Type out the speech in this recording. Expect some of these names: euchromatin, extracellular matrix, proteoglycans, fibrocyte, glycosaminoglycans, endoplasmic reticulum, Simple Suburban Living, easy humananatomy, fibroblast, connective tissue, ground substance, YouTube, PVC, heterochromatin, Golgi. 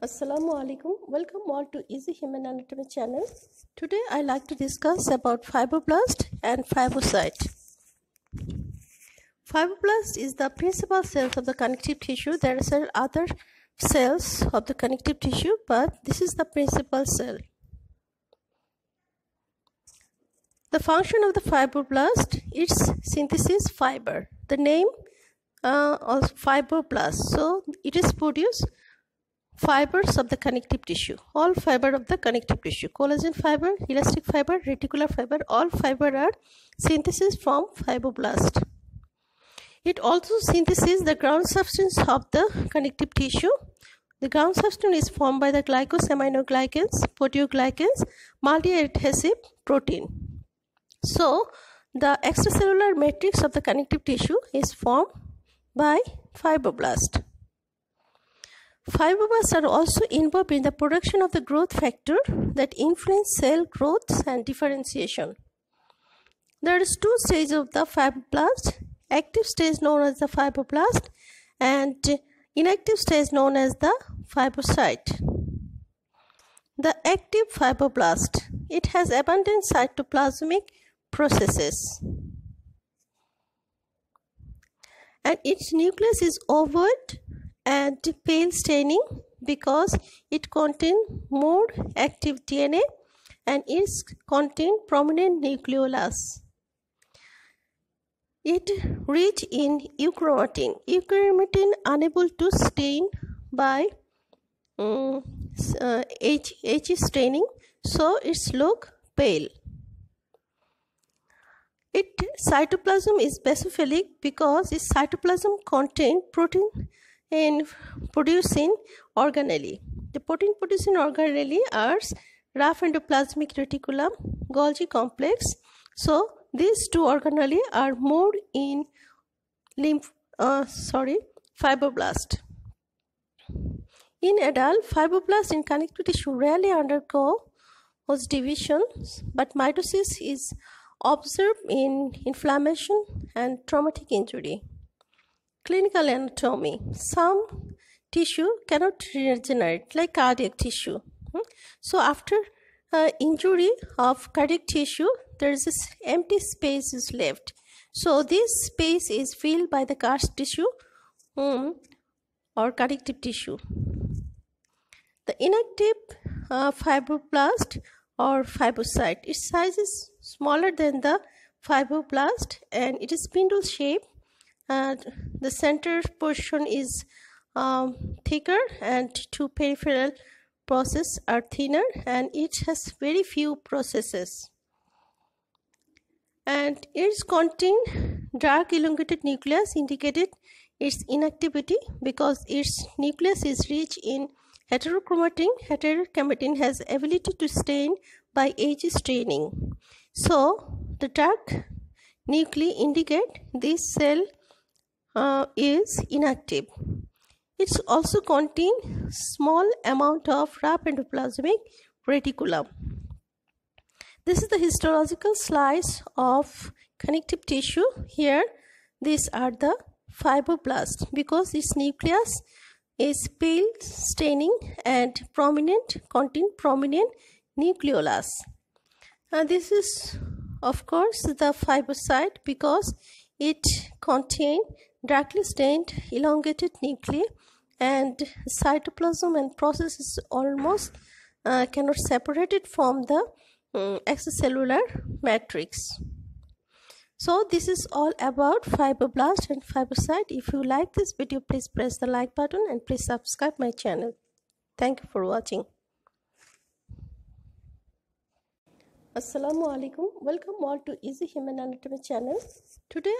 Assalamu alaikum. Welcome all to Easy Human Anatomy channel. Today I like to discuss about fibroblast and fibrocyte. Fibroblast is the principal cells of the connective tissue. There are other cells of the connective tissue, but this is the principal cell. The function of the fibroblast is synthesis fiber. The name also fibroblast. So it is produced fibers of the connective tissue, all fiber of the connective tissue, collagen fiber, elastic fiber, reticular fiber, all fiber are synthesis from fibroblast. It also synthesizes the ground substance of the connective tissue. The ground substance is formed by the glycosaminoglycans, proteoglycans, multi-adhesive protein. So the extracellular matrix of the connective tissue is formed by fibroblast. Fibroblasts are also involved in the production of the growth factor that influence cell growth and differentiation. There is two stages of the fibroblast, active stage known as the fibroblast and inactive stage known as the fibrocyte. The active fibroblast, it has abundant cytoplasmic processes and its nucleus is ovoid and pale staining because it contains more active DNA and it contains prominent nucleolus. It rich in euchromatin. Euchromatin unable to stain by H staining, so its look pale. Its cytoplasm is basophilic because its cytoplasm contains protein in producing organelle. The protein producing organelle are rough endoplasmic reticulum, Golgi complex. So these two organelle are more in fibroblast. In adult, fibroblast in connective tissue rarely undergoes divisions, but mitosis is observed in inflammation and traumatic injury. Clinical anatomy. Some tissue cannot regenerate like cardiac tissue. So after injury of cardiac tissue, there is this empty space is left. So this space is filled by the cast tissue or connective tissue. The inactive fibroblast or fibrocyte, its size is smaller than the fibroblast and it is spindle shaped. The center portion is thicker and two peripheral processes are thinner and it has very few processes. And it's contain dark elongated nucleus indicated its inactivity because its nucleus is rich in heterochromatin. Heterochromatin has ability to stain by H staining. So the dark nuclei indicate this cell is inactive. It also contains small amount of rough endoplasmic reticulum. This is the histological slice of connective tissue. Here these are the fibroblasts because this nucleus is pale staining and prominent, contain prominent nucleolus. And this is of course the fibrocyte because it contains darkly stained elongated nuclei and cytoplasm and processes almost cannot separate it from the extracellular matrix. So this is all about fibroblast and fibrocyte. If you like this video, please press the like button and please subscribe my channel. Thank you for watching. Assalamu alaikum. Welcome all to Easy Human Anatomy channel. Today